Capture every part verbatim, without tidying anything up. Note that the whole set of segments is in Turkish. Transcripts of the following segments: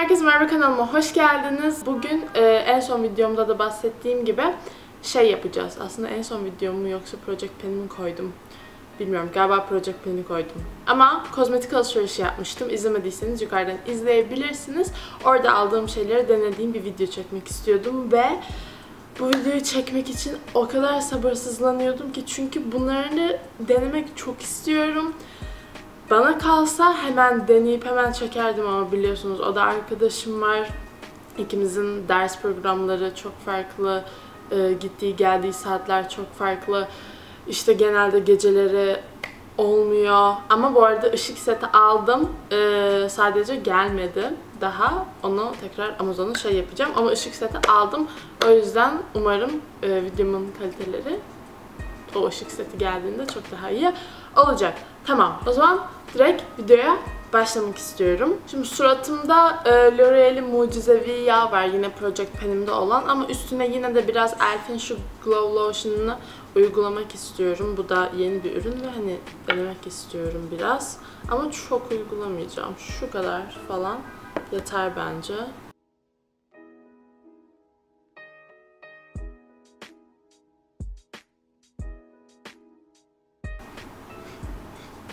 Herkese merhaba, kanalıma hoş geldiniz. Bugün e, en son videomda da bahsettiğim gibi şey yapacağız. Aslında en son videomu yoksa Project Pan'imi koydum. Bilmiyorum, galiba Project Pan'i koydum. Ama kozmetik alışverişi yapmıştım. İzlemediyseniz yukarıdan izleyebilirsiniz. Orada aldığım şeyleri denediğim bir video çekmek istiyordum ve bu videoyu çekmek için o kadar sabırsızlanıyordum ki, çünkü bunları denemek çok istiyorum. Bana kalsa hemen deneyip hemen çekerdim ama biliyorsunuz o da arkadaşım var. İkimizin ders programları çok farklı, e, gittiği geldiği saatler çok farklı. İşte genelde geceleri olmuyor. Ama bu arada ışık seti aldım. E, sadece gelmedi daha. Onu tekrar Amazon'a şey yapacağım. Ama ışık seti aldım. O yüzden umarım e, videomun kaliteleri o ışık seti geldiğinde çok daha iyi olacak. Tamam, o zaman direkt videoya başlamak istiyorum. Şimdi suratımda e, L'Oreal'in mucizevi yağ var, yine Project Pan'imde olan, ama üstüne yine de biraz Elf'in şu Glow Lotion'ını uygulamak istiyorum. Bu da yeni bir ürün ve hani denemek istiyorum biraz. Ama çok uygulamayacağım. Şu kadar falan yeter bence.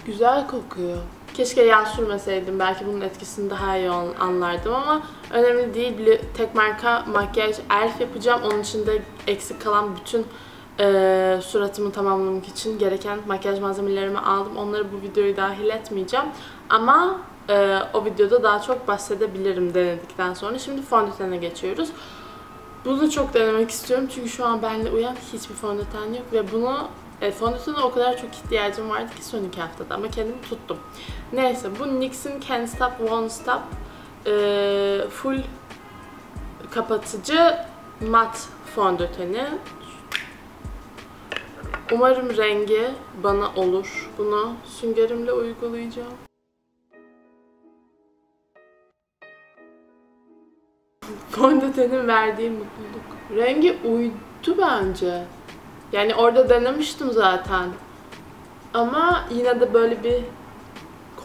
Güzel kokuyor. Keşke yağ sürmeseydim. Belki bunun etkisini daha iyi anlardım ama önemli değil. Bir tek marka makyaj Elf yapacağım. Onun için de eksik kalan bütün e, suratımı tamamlamak için gereken makyaj malzemelerimi aldım. Onları bu videoyu dahil etmeyeceğim. Ama e, o videoda daha çok bahsedebilirim denedikten sonra. Şimdi fondötene geçiyoruz. Bunu çok denemek istiyorum. Çünkü şu an benimle uyan hiçbir fondöten yok ve bunu... E, fondötene o kadar çok ihtiyacım vardı ki son iki haftada, ama kendimi tuttum. Neyse, bu N Y X'in Can Stop Won't Stop e, full kapatıcı mat fondöteni. Umarım rengi bana olur. Bunu süngerimle uygulayacağım. Fondötenin verdiği mutluluk. Rengi uydu bence. Yani orada denemiştim zaten. Ama yine de böyle bir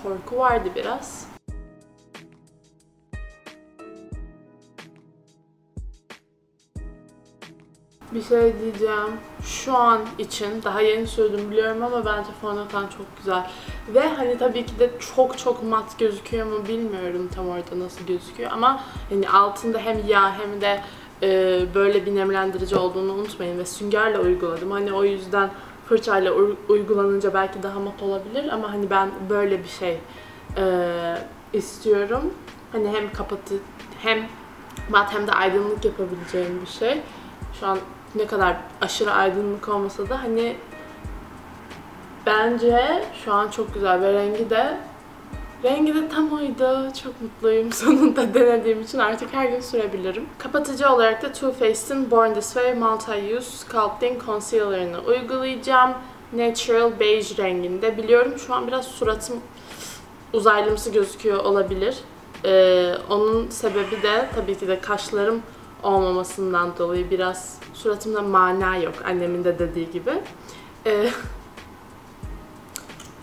korku vardı biraz. Bir şey diyeceğim. Şu an için daha yeni sürdüm biliyorum ama bence fondöten çok güzel. Ve hani tabii ki de çok çok mat gözüküyor mu bilmiyorum tam orada nasıl gözüküyor. Ama hani altında hem yağ hem de böyle bir nemlendirici olduğunu unutmayın ve süngerle uyguladım. Hani o yüzden fırçayla uygulanınca belki daha mat olabilir ama hani ben böyle bir şey e, istiyorum. Hani hem kapatı hem mat hem de aydınlık yapabileceğim bir şey. Şu an ne kadar aşırı aydınlık olmasa da hani bence şu an çok güzel ve rengi de Rengi de tam oydu. Çok mutluyum sonunda denediğim için. Artık her gün sürebilirim. Kapatıcı olarak da Too Faced'in Born This Way Multi-Use Sculpting Concealer'ını uygulayacağım. Natural Beige renginde. Biliyorum şu an biraz suratım uzaylımsı gözüküyor olabilir. Ee, onun sebebi de tabii ki de kaşlarım olmamasından dolayı biraz suratımda mana yok. Annemin de dediği gibi. Ee,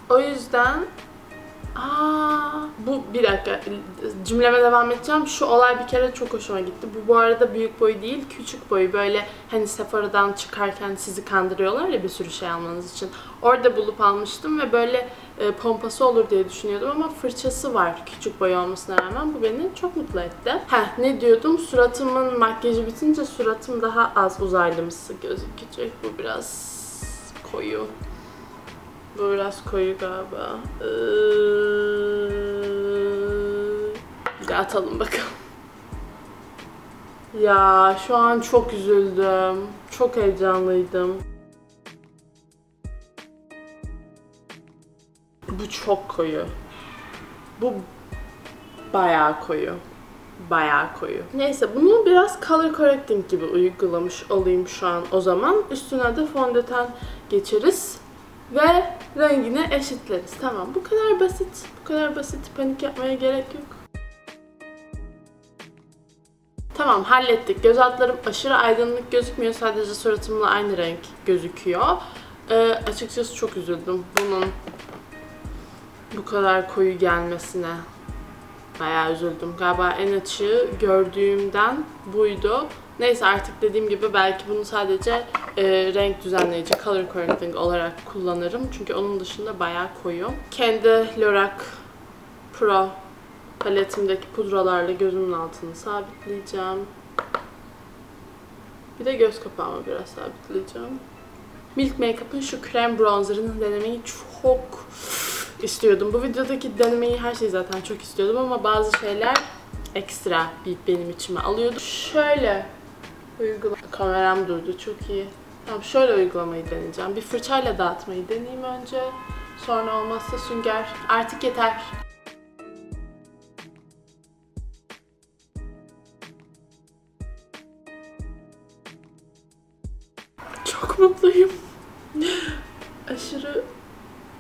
o yüzden... Aa, bu bir dakika cümleme devam edeceğim. Şu olay bir kere çok hoşuma gitti. Bu bu arada büyük boy değil, küçük boy. Böyle hani Sephora'dan çıkarken sizi kandırıyorlar ya bir sürü şey almanız için. Orada bulup almıştım ve böyle e, pompası olur diye düşünüyordum ama fırçası var küçük boy olmasına rağmen. Bu beni çok mutlu etti. Heh, ne diyordum? Suratımın makyajı bitince suratım daha az uzaylımsı gözükecek. Bu biraz koyu. Bu biraz koyu galiba. Ee... Bir de atalım bakalım. Ya şu an çok üzüldüm. Çok heyecanlıydım. Bu çok koyu. Bu bayağı koyu. Bayağı koyu. Neyse, bunu biraz color correcting gibi uygulamış olayım şu an o zaman. Üstüne de fondöten geçeriz. Ve rengini eşitleriz. Tamam, bu kadar basit. Bu kadar basit. Panik yapmaya gerek yok. Tamam, hallettik. Göz altlarım aşırı aydınlık gözükmüyor. Sadece suratımla aynı renk gözüküyor. Ee, açıkçası çok üzüldüm bunun bu kadar koyu gelmesine. Bayağı üzüldüm. Galiba en açığı gördüğümden buydu. Neyse, artık dediğim gibi belki bunu sadece e, renk düzenleyici, color correcting olarak kullanırım. Çünkü onun dışında bayağı koyu. Kendi Lorac Pro paletimdeki pudralarla gözümün altını sabitleyeceğim. Bir de göz kapağımı biraz sabitleyeceğim. Milk Makeup'ın şu krem bronzerını denemeyi çok istiyordum. Bu videodaki denemeyi, her şeyi zaten çok istiyordum ama bazı şeyler ekstra benim içime alıyordu. Şöyle uygula... Kameram durdu, çok iyi. Tamam, şöyle uygulamayı deneyeceğim. Bir fırçayla dağıtmayı deneyeyim önce. Sonra olmazsa sünger. Artık yeter. Çok mutluyum. Aşırı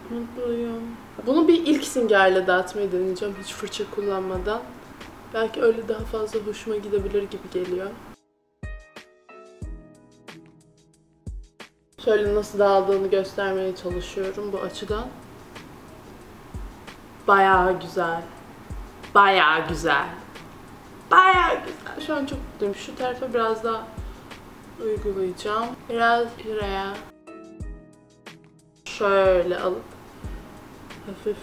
mutluyum. Bunu bir ilk süngerle dağıtmayı deneyeceğim, hiç fırça kullanmadan. Belki öyle daha fazla hoşuma gidebilir gibi geliyor. Şöyle nasıl dağıldığını göstermeye çalışıyorum bu açıdan. Bayağı güzel. Bayağı güzel. Bayağı güzel. Şu an çok mutluyum. Şu tarafa biraz daha uygulayacağım. Biraz şuraya. Şöyle alıp hafif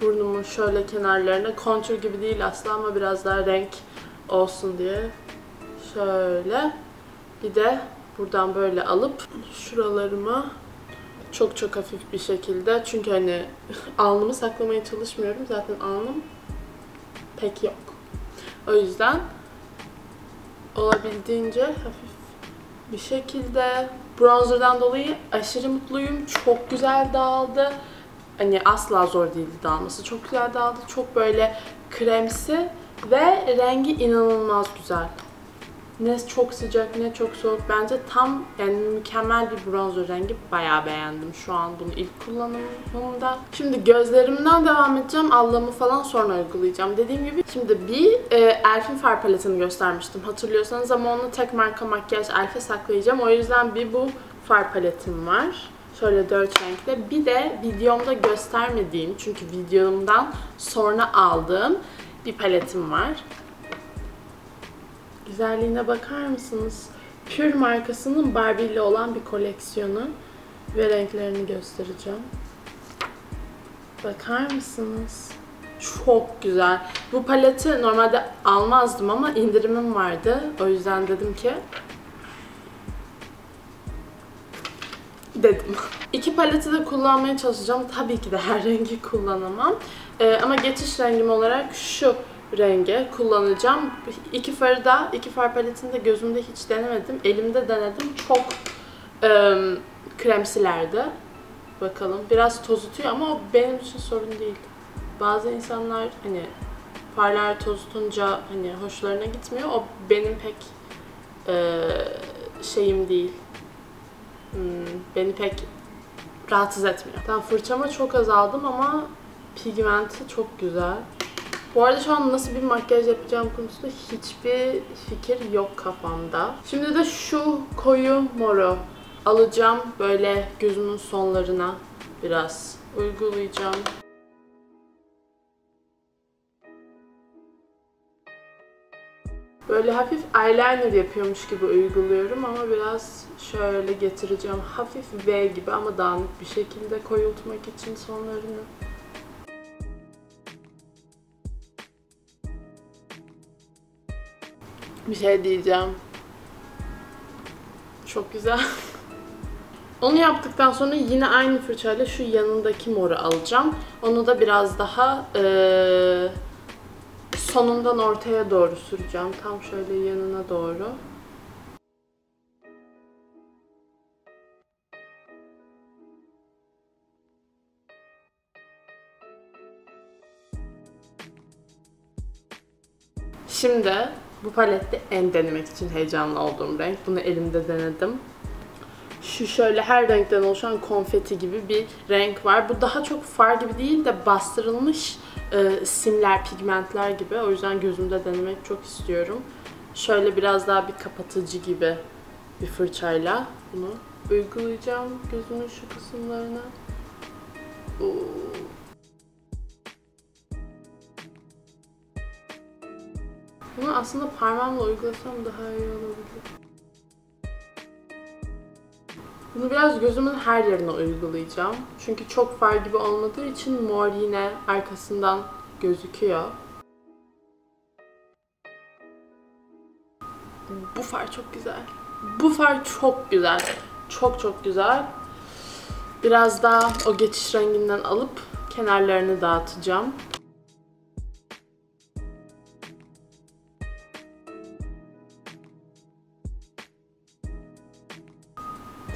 burnumun şöyle kenarlarına, kontür gibi değil asla ama biraz daha renk olsun diye şöyle, bir de buradan böyle alıp şuralarıma çok çok hafif bir şekilde, çünkü hani alnımı saklamaya çalışmıyorum, zaten alnım pek yok, o yüzden olabildiğince hafif bir şekilde. Bronzer'dan dolayı aşırı mutluyum, çok güzel dağıldı. Hani asla zor değildi dağılması. Çok güzel dağıldı. Çok böyle kremsi ve rengi inanılmaz güzel. Ne çok sıcak ne çok soğuk. Bence tam yani mükemmel bir bronzer rengi. Bayağı beğendim şu an bunu ilk kullanımımda. Şimdi gözlerimden devam edeceğim. Allamı falan sonra uygulayacağım. Dediğim gibi şimdi bir e, Elf'in far paletini göstermiştim hatırlıyorsanız. Ama onu tek marka makyaj Elf'e saklayacağım. O yüzden bir bu far paletim var. Şöyle dört renkte. Bir de videomda göstermediğim, çünkü videomdan sonra aldığım bir paletim var. Güzelliğine bakar mısınız? Pur markasının Barbie ile olan bir koleksiyonu ve renklerini göstereceğim. Bakar mısınız? Çok güzel. Bu paleti normalde almazdım ama indirimim vardı. O yüzden dedim ki dedim. İki paleti de kullanmaya çalışacağım. Tabii ki de her rengi kullanamam. Ee, ama geçiş rengim olarak şu rengi kullanacağım. İki farı da, iki far paletini de gözümde hiç denemedim. Elimde denedim. Çok e, kremsilerdi. Bakalım. Biraz tozutuyor ama o benim için sorun değil. Bazı insanlar hani farlar tozutunca hani hoşlarına gitmiyor. O benim pek e, şeyim değil. Hmm, beni pek rahatsız etmiyor. Tamam, fırçama çok azaldım ama pigmenti çok güzel. Bu arada şu an nasıl bir makyaj yapacağım konusunda hiçbir fikir yok kafamda. Şimdi de şu koyu moru alacağım. Böyle gözümün sonlarına biraz uygulayacağım. Böyle hafif eyeliner yapıyormuş gibi uyguluyorum ama biraz şöyle getireceğim. Hafif V gibi ama dağınık bir şekilde koyultmak için sonlarını. Bir şey diyeceğim. Çok güzel. Onu yaptıktan sonra yine aynı fırçayla şu yanındaki moru alacağım. Onu da biraz daha... Ee... sonundan ortaya doğru süreceğim. Tam şöyle yanına doğru. Şimdi bu palette en denemek için heyecanlı olduğum renk. Bunu elimde denedim. Şu şöyle her renkten oluşan konfeti gibi bir renk var. Bu daha çok far gibi değil de bastırılmış e, simler, pigmentler gibi. O yüzden gözümde denemek çok istiyorum. Şöyle biraz daha bir kapatıcı gibi bir fırçayla bunu uygulayacağım gözümün şu kısımlarına. Oo. Bunu aslında parmağımla uygulasam daha iyi olabilir. Bunu biraz gözümün her yerine uygulayacağım. Çünkü çok far gibi olmadığı için mor yine arkasından gözüküyor. Bu far çok güzel. Bu far çok güzel. Çok çok güzel. Biraz daha o geçiş renginden alıp kenarlarını dağıtacağım.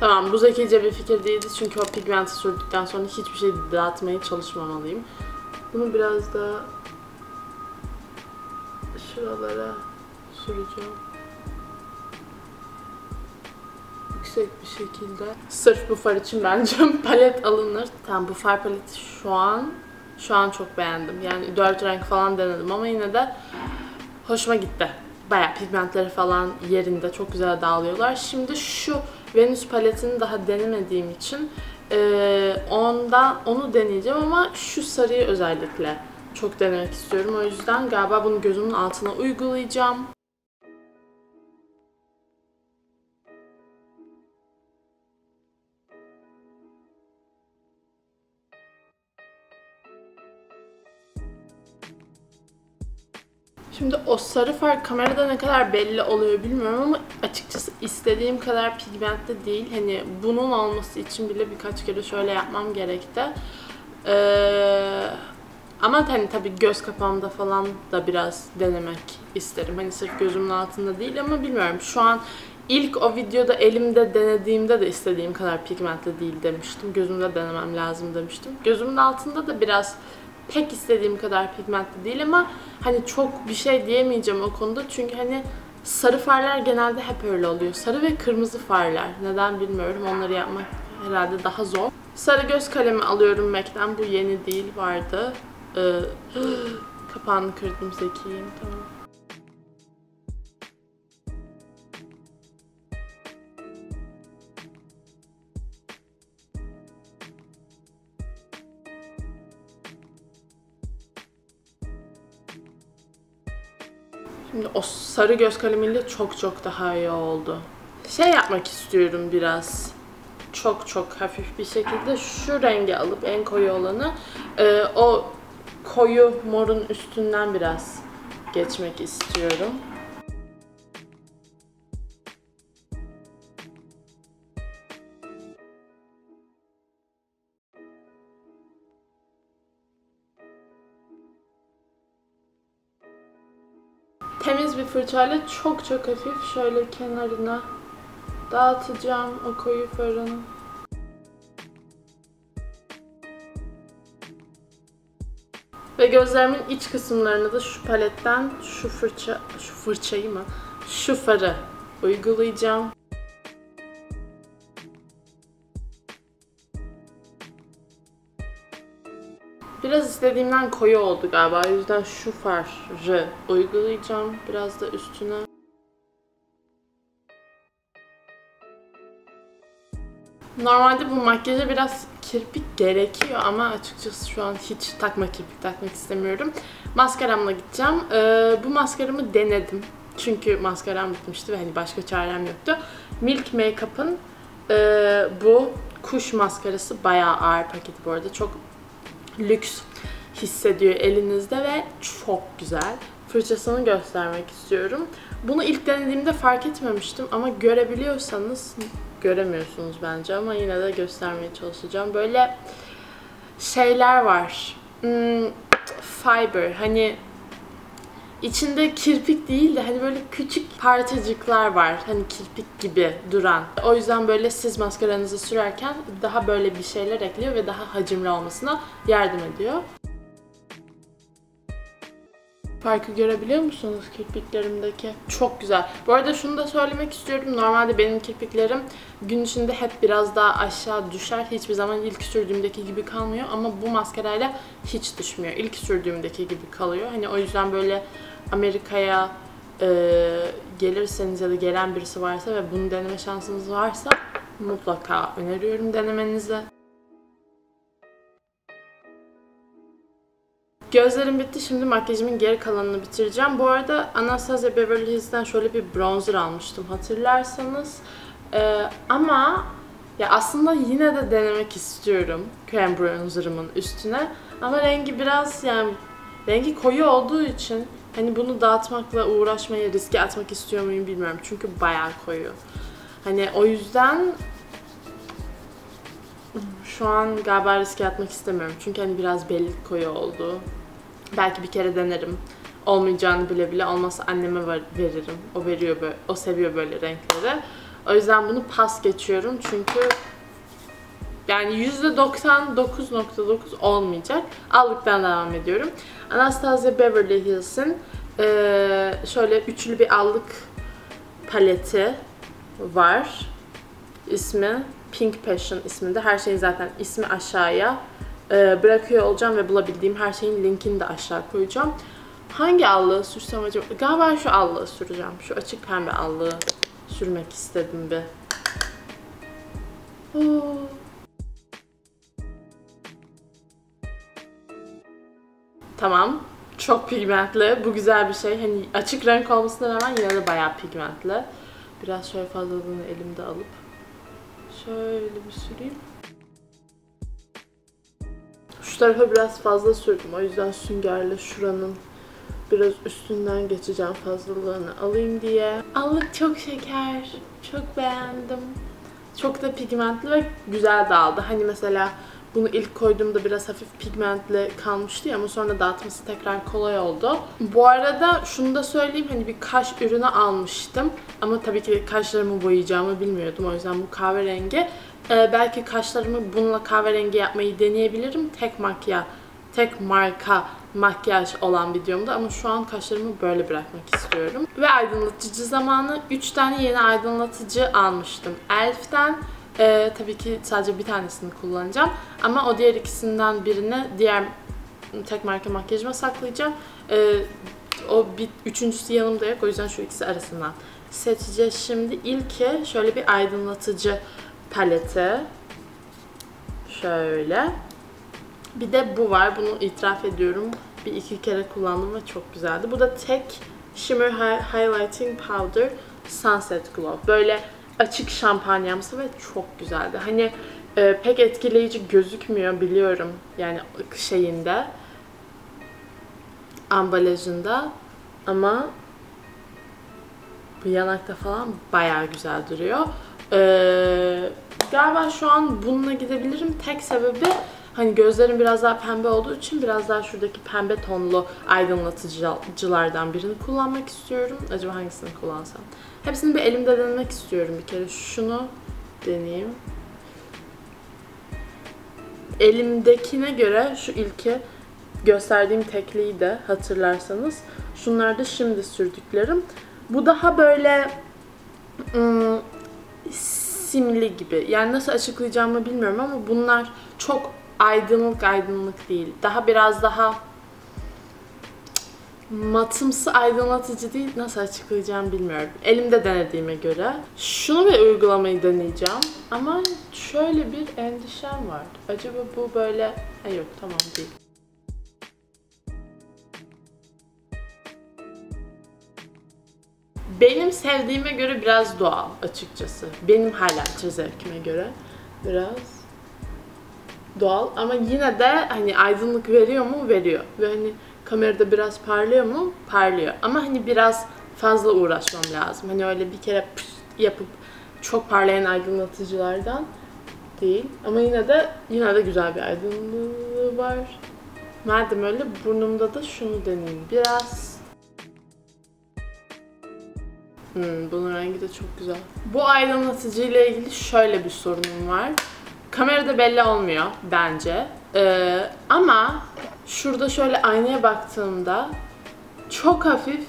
Tamam, bu zekice bir fikir değildi çünkü o pigmenti sürdükten sonra hiçbir şey dağıtmaya çalışmamalıyım. Bunu biraz da şuralara süreceğim. Yüksek bir şekilde. Sırf bu far için bence palet alınır. Tamam, bu far paleti şu an şu an çok beğendim. Yani dört renk falan denedim ama yine de hoşuma gitti. Bayağı pigmentleri falan yerinde, çok güzel dağılıyorlar. Şimdi şu Venüs paletini daha denemediğim için e, ondan onu deneyeceğim ama şu sarıyı özellikle çok denemek istiyorum. O yüzden galiba bunu gözümün altına uygulayacağım. Şimdi o sarı far kamerada ne kadar belli oluyor bilmiyorum ama açıkçası istediğim kadar pigmentli değil. Hani bunun olması için bile birkaç kere şöyle yapmam gerekti. Ee, ama hani tabii göz kapağımda falan da biraz denemek isterim. Hani sırf gözümün altında değil ama bilmiyorum. Şu an ilk o videoda elimde denediğimde de istediğim kadar pigmentli değil demiştim. Gözümde denemem lazım demiştim. Gözümün altında da biraz... Pek istediğim kadar pigmentli değil ama hani çok bir şey diyemeyeceğim o konuda çünkü hani sarı farlar genelde hep öyle oluyor. Sarı ve kırmızı farlar. Neden bilmiyorum. Onları yapmak herhalde daha zor. Sarı göz kalemi alıyorum Mac'ten. Bu yeni değil, vardı. Ee, kapağını kırdım, zekiyim. Tamam. Şimdi o sarı göz kalemiyle çok çok daha iyi oldu. Şey yapmak istiyorum biraz. Çok çok hafif bir şekilde şu rengi alıp en koyu olanı e, o koyu morun üstünden biraz geçmek istiyorum. Temiz bir fırçayla çok çok hafif şöyle kenarına dağıtacağım o koyu farını. Ve gözlerimin iç kısımlarına da şu paletten şu fırça, şu fırçayı mı? Şu farı uygulayacağım. Biraz istediğimden koyu oldu galiba. O yüzden şu farı uygulayacağım. Biraz da üstüne. Normalde bu makyaja biraz kirpik gerekiyor ama açıkçası şu an hiç takma kirpik takmak istemiyorum. Maskaramla gideceğim. Ee, bu maskaramı denedim. Çünkü maskaram bitmişti ve hani başka çarem yoktu. Milk Makeup'ın e, bu kuş maskarası bayağı ağır paketi bu arada. Çok lüks hissediyor elinizde ve çok güzel. Fırçasını göstermek istiyorum. Bunu ilk denediğimde fark etmemiştim ama görebiliyorsanız, göremiyorsunuz bence ama yine de göstermeye çalışacağım. Böyle şeyler var. Hmm, fiber, hani içinde kirpik değil de hani böyle küçük parçacıklar var. Hani kirpik gibi duran. O yüzden böyle siz maskaranızı sürerken daha böyle bir şeyler ekliyor ve daha hacimli olmasına yardım ediyor. Farkı görebiliyor musunuz kirpiklerimdeki? Çok güzel. Bu arada şunu da söylemek istiyorum. Normalde benim kirpiklerim gün içinde hep biraz daha aşağı düşer. Hiçbir zaman ilk sürdüğümdeki gibi kalmıyor ama bu maskarayla hiç düşmüyor. İlk sürdüğümdeki gibi kalıyor. Hani o yüzden böyle Amerika'ya e, gelirseniz ya da gelen birisi varsa ve bunu deneme şansınız varsa mutlaka öneriyorum denemenizi. Gözlerim bitti. Şimdi makyajımın geri kalanını bitireceğim. Bu arada Anastasia Beverly Hills'ten şöyle bir bronzer almıştım hatırlarsanız. Ee, ama ya aslında yine de denemek istiyorum krem bronzerımın üstüne. Ama rengi biraz yani rengi koyu olduğu için hani bunu dağıtmakla uğraşmaya, riske atmak istiyor muyum bilmiyorum. Çünkü bayağı koyu. Hani o yüzden şu an galiba riske atmak istemiyorum. Çünkü hani biraz belli koyu oldu. Belki bir kere denerim. Olmayacağını bile bile olmazsa anneme veririm. O veriyor böyle, o seviyor böyle renkleri. O yüzden bunu pas geçiyorum çünkü yani yüzde doksan dokuz nokta dokuz olmayacak. Allıktan devam ediyorum. Anastasia Beverly Hills'in ee, şöyle üçlü bir allık paleti var. İsmi Pink Passion isminde. Her şeyin zaten ismi aşağıya ee, bırakıyor olacağım ve bulabildiğim her şeyin linkini de aşağı koyacağım. Hangi allığı sürsem acaba? Galiba şu allığı süreceğim. Şu açık pembe allığı sürmek istedim bir. Oo. Tamam. Çok pigmentli. Bu güzel bir şey. Hani açık renk olmasına rağmen yine de bayağı pigmentli. Biraz şöyle fazlalığını elimde alıp şöyle bir süreyim. Şu tarafa biraz fazla sürdüm. O yüzden süngerle şuranın biraz üstünden geçeceğim fazlalığını alayım diye. Allık çok şeker. Çok beğendim. Çok da pigmentli ve güzel dağıldı. Hani mesela bunu ilk koyduğumda biraz hafif pigmentli kalmıştı ya, ama sonra dağıtması tekrar kolay oldu. Bu arada şunu da söyleyeyim, hani bir kaş ürünü almıştım. Ama tabii ki kaşlarımı boyayacağımı bilmiyordum. O yüzden bu kahverengi. Ee, belki kaşlarımı bununla kahverengi yapmayı deneyebilirim. Tek makyaj, tek marka makyaj olan videomda, ama şu an kaşlarımı böyle bırakmak istiyorum. Ve aydınlatıcı zamanı. üç tane yeni aydınlatıcı almıştım Elf'ten. Ee, tabii ki sadece bir tanesini kullanacağım. Ama o diğer ikisinden birini diğer tek marka makyajıma saklayacağım. Ee, o bir, üçüncüsü yanımda yok. O yüzden şu ikisi arasından seçeceğiz. Şimdi ilki şöyle bir aydınlatıcı paleti. Şöyle. Bir de bu var. Bunu itiraf ediyorum. Bir iki kere kullandım ve çok güzeldi. Bu da tek Shimmer Highlighting Powder Sunset Glow. Böyle açık şampanyamsı ve çok güzeldi. Hani e, pek etkileyici gözükmüyor biliyorum. Yani şeyinde, ambalajında, ama bu yanakta falan bayağı güzel duruyor. E, galiba şu an bununla gidebilirim. Tek sebebi hani gözlerim biraz daha pembe olduğu için biraz daha şuradaki pembe tonlu aydınlatıcılardan birini kullanmak istiyorum. Acaba hangisini kullansam? Hepsini bir elimde denemek istiyorum bir kere. Şunu deneyeyim. Elimdekine göre şu ilki gösterdiğim tekliği de hatırlarsanız. Şunlar da şimdi sürdüklerim. Bu daha böyle ım, simli gibi. Yani nasıl açıklayacağımı bilmiyorum ama bunlar çok aydınlık aydınlık değil. Daha biraz daha matımsı aydınlatıcı değil. Nasıl açıklayacağım bilmiyorum. Elimde denediğime göre. Şunu bir uygulamayı deneyeceğim. Ama şöyle bir endişem var. Acaba bu böyle... Ha yok, tamam değil. Benim sevdiğime göre biraz doğal açıkçası. Benim highlighter zevkime göre biraz doğal, ama yine de hani aydınlık veriyor mu? Veriyor. Ve hani kamerada biraz parlıyor mu? Parlıyor. Ama hani biraz fazla uğraşmam lazım. Hani öyle bir kere yapıp çok parlayan aydınlatıcılardan değil. Ama yine de yine de güzel bir aydınlığı var. Madem öyle, burnumda da şunu deneyeyim biraz. Hmm, bunun rengi de çok güzel. Bu aydınlatıcı ile ilgili şöyle bir sorunum var. Kamerada belli olmuyor bence. Ee, ama şurada şöyle aynaya baktığımda çok hafif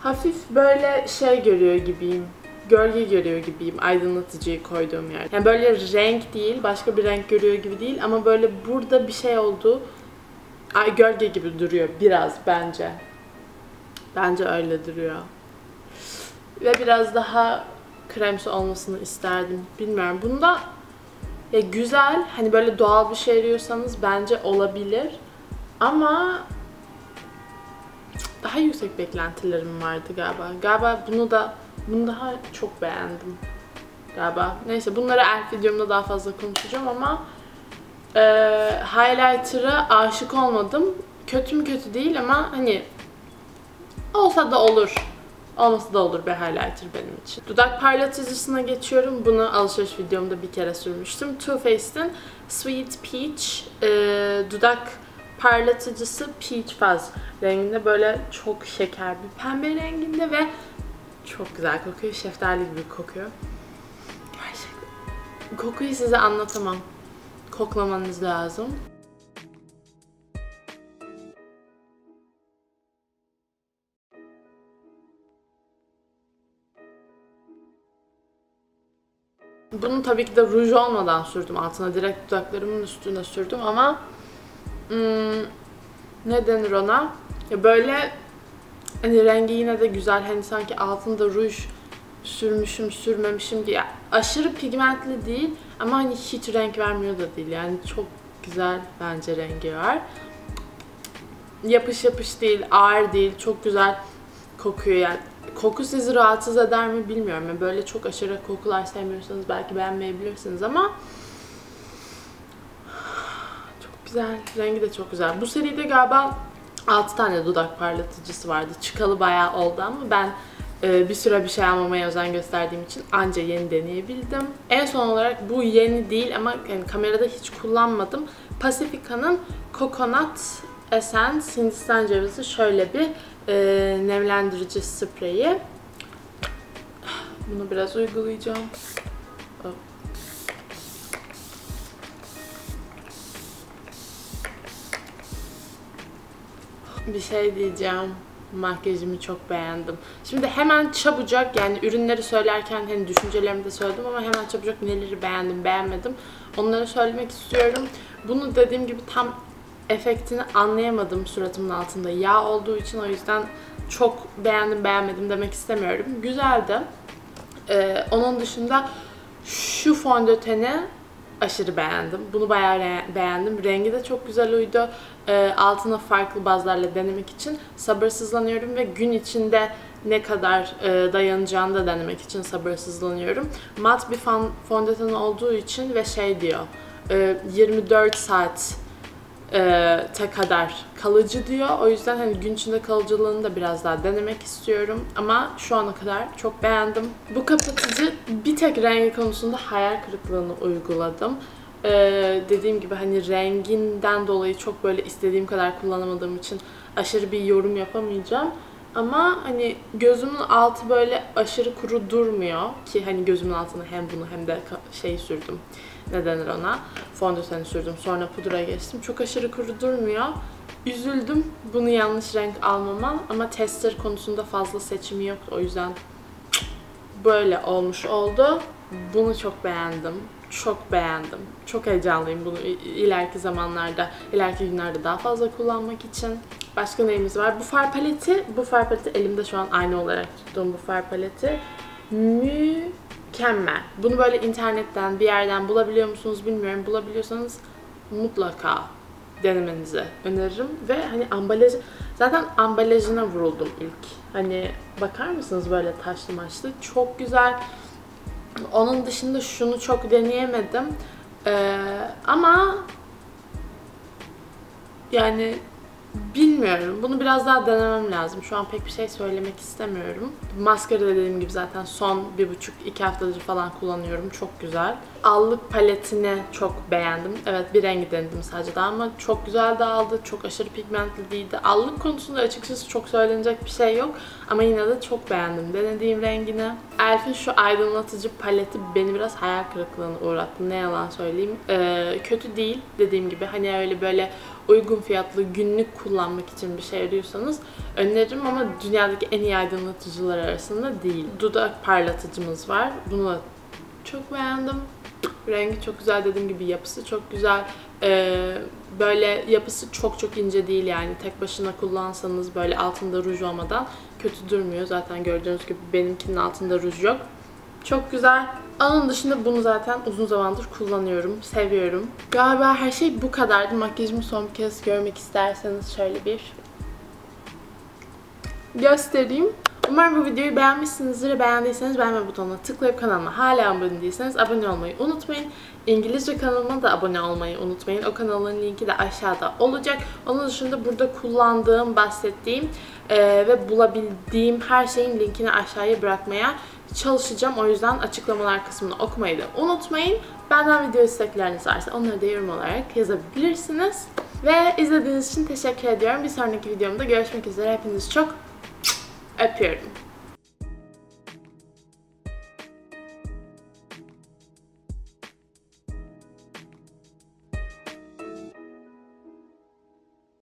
hafif böyle şey görüyor gibiyim. Gölge görüyor gibiyim aydınlatıcıyı koyduğum yerde. Yani böyle renk değil, başka bir renk görüyor gibi değil, ama böyle burada bir şey oldu. Ay, gölge gibi duruyor biraz bence. Bence öyle duruyor. Ve biraz daha kremsi olmasını isterdim. Bilmiyorum. Bunda ya güzel, hani böyle doğal bir şey arıyorsanız bence olabilir. Ama daha yüksek beklentilerim vardı galiba. Galiba bunu da bunu daha çok beğendim. Galiba. Neyse, bunları Elf videomda daha fazla konuşacağım ama e, highlighter'a aşık olmadım. Kötü mü kötü değil ama hani olsa da olur. Olması da olur bir highlighter benim için. Dudak parlatıcısına geçiyorum. Bunu alışveriş videomda bir kere sürmüştüm. Too Faced'in Sweet Peach e, dudak parlatıcısı Peach Fuzz renginde, böyle çok şeker bir pembe renginde ve çok güzel kokuyor. Şeftali gibi kokuyor. Gerçekten. Kokuyu size anlatamam. Koklamanız lazım. Bunu tabii ki de ruj olmadan sürdüm altına. Direkt dudaklarımın üstüne sürdüm ama hmm, ne denir ona? Ya böyle hani rengi yine de güzel. Hani sanki altında ruj sürmüşüm, sürmemişim diye. Aşırı pigmentli değil ama hani hiç renk vermiyor da değil. Yani çok güzel bence rengi var. Yapış yapış değil, ağır değil. Çok güzel kokuyor yani. Koku sizi rahatsız eder mi bilmiyorum. Yani böyle çok aşırı kokular sevmiyorsanız belki beğenmeyebilirsiniz ama çok güzel. Rengi de çok güzel. Bu seride galiba altı tane dudak parlatıcısı vardı. Çıkalı bayağı oldu ama ben e, bir süre bir şey almamaya özen gösterdiğim için anca yeni deneyebildim. En son olarak, bu yeni değil ama yani kamerada hiç kullanmadım. Pacifica'nın Coconut Essence Hindistan cevizi şöyle bir Ee, nemlendirici spreyi. Bunu biraz uygulayacağım. Oh. Bir şey diyeceğim. Makyajımı çok beğendim. Şimdi hemen çabucak, yani ürünleri söylerken hani düşüncelerimi de söyledim ama hemen çabucak neleri beğendim, beğenmedim onları söylemek istiyorum. Bunu dediğim gibi tam efektini anlayamadım suratımın altında yağ olduğu için, o yüzden çok beğendim beğenmedim demek istemiyorum. Güzeldi. Ee, onun dışında şu fondöteni aşırı beğendim. Bunu bayağı re beğendim. Rengi de çok güzel uydu. Ee, altına farklı bazlarla denemek için sabırsızlanıyorum ve gün içinde ne kadar e, dayanacağını da denemek için sabırsızlanıyorum. Mat bir fondöten olduğu için ve şey diyor, e, yirmi dört saat Ee, te kadar kalıcı diyor. O yüzden hani gün içinde kalıcılığını da biraz daha denemek istiyorum. Ama şu ana kadar çok beğendim. Bu kapatıcı bir tek rengi konusunda hayal kırıklığını uyguladım. Ee, dediğim gibi hani renginden dolayı çok böyle istediğim kadar kullanamadığım için aşırı bir yorum yapamayacağım. Ama hani gözümün altı böyle aşırı kuru durmuyor ki hani gözümün altına hem bunu hem de şey sürdüm. Ne denir ona? Fondöteni sürdüm. Sonra pudraya geçtim. Çok aşırı kuru durmuyor. Üzüldüm bunu yanlış renk almama ama tester konusunda fazla seçimi yoktu. O yüzden böyle olmuş oldu. Bunu çok beğendim. Çok beğendim. Çok heyecanlıyım bunu ileriki zamanlarda, ileriki günlerde daha fazla kullanmak için. Başka neyimiz var? Bu far paleti. Bu far paleti elimde şu an aynı olarak tuttuğum bu far paleti. Mükemmel. Bunu böyle internetten bir yerden bulabiliyor musunuz bilmiyorum. Bulabiliyorsanız mutlaka denemenizi öneririm. Ve hani ambalajı, zaten ambalajına vuruldum ilk. Hani bakar mısınız böyle taşlı maçlı? Çok güzel. Onun dışında şunu çok deneyemedim. Ee, ama yani bilmiyorum. Bunu biraz daha denemem lazım. Şu an pek bir şey söylemek istemiyorum. Maskara dediğim gibi zaten son bir buçuk iki haftadır falan kullanıyorum. Çok güzel. Allık paletini çok beğendim. Evet, bir rengi denedim sadece daha ama çok güzel dağıldı. Çok aşırı pigmentli değildi. Allık konusunda açıkçası çok söylenecek bir şey yok. Ama yine de çok beğendim denediğim rengini. Elf'in şu aydınlatıcı paleti beni biraz hayal kırıklığına uğrattı. Ne yalan söyleyeyim. Ee, kötü değil dediğim gibi. Hani öyle böyle uygun fiyatlı günlük kullanmak için bir şey arıyorsanız öneririm ama dünyadaki en iyi aydınlatıcılar arasında değil. Dudak parlatıcımız var. Bunu da çok beğendim. Rengi çok güzel, dediğim gibi yapısı çok güzel. Ee, böyle yapısı çok çok ince değil yani. Tek başına kullansanız böyle altında ruj olmadan kötü durmuyor. Zaten gördüğünüz gibi benimkinin altında ruj yok. Çok güzel. Onun dışında bunu zaten uzun zamandır kullanıyorum, seviyorum. Galiba her şey bu kadardı. Makyajımı son bir kez görmek isterseniz şöyle bir göstereyim. Umarım bu videoyu beğenmişsinizdir. Beğendiyseniz beğenme butonuna tıklayıp kanalıma hala abone değilseniz abone olmayı unutmayın. İngilizce kanalıma da abone olmayı unutmayın. O kanalın linki de aşağıda olacak. Onun dışında burada kullandığım, bahsettiğim e, ve bulabildiğim her şeyin linkini aşağıya bırakmaya çalışacağım. O yüzden açıklamalar kısmını okumayı da unutmayın. Benden video istekleriniz varsa onları da yorum olarak yazabilirsiniz. Ve izlediğiniz için teşekkür ediyorum. Bir sonraki videomda görüşmek üzere. Hepinizi çok öpüyorum.